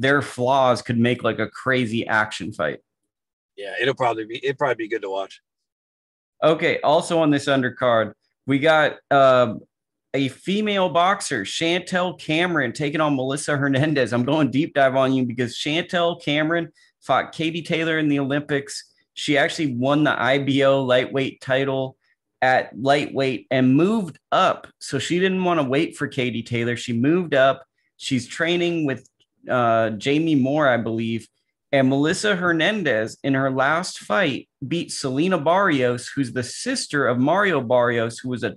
their flaws could make like a crazy action fight. Yeah, it'd probably be good to watch. Okay. Also on this undercard, we got a female boxer, Chantelle Cameron, taking on Melissa Hernandez. I'm going deep dive on you because Chantelle Cameron fought Katie Taylor in the Olympics. She actually won the IBO lightweight title at lightweight and moved up. So she didn't want to wait for Katie Taylor. She moved up. She's training with Jamie Moore, I believe. And Melissa Hernandez, in her last fight, beat Selena Barrios, who's the sister of Mario Barrios, who was a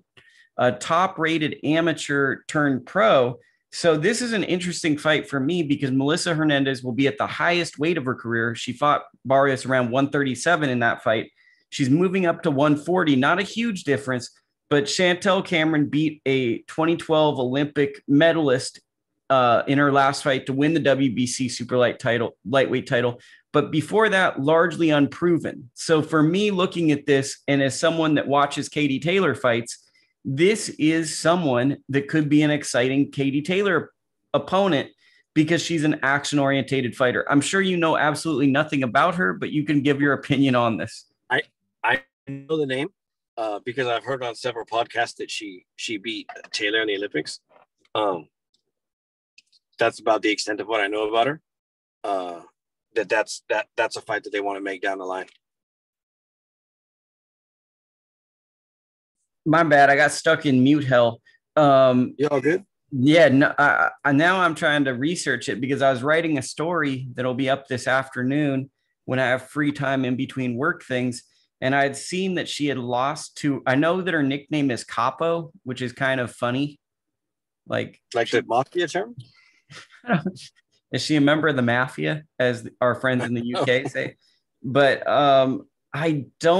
top-rated amateur turned pro. So this is an interesting fight for me because Melissa Hernandez will be at the highest weight of her career. She fought Barrios around 137 in that fight. She's moving up to 140, not a huge difference, but Chantelle Cameron beat a 2012 Olympic medalist in her last fight to win the WBC lightweight title. But before that, largely unproven. So for me, looking at this, and as someone that watches Katie Taylor fights, this is someone that could be an exciting Katie Taylor opponent because she's an action-oriented fighter. I'm sure you know absolutely nothing about her, but you can give your opinion on this. I know the name because I've heard on several podcasts that she beat Taylor in the Olympics. That's about the extent of what I know about her. That's a fight that they want to make down the line. My bad. I got stuck in mute hell. You all good? Yeah. No, now I'm trying to research it because I was writing a story that'll be up this afternoon when I have free time in between work things. And I had seen that she had lost to, I know that her nickname is Capo, which is kind of funny. Like the mafia term? Is she a member of the mafia, as our friends in the UK say? But I don't.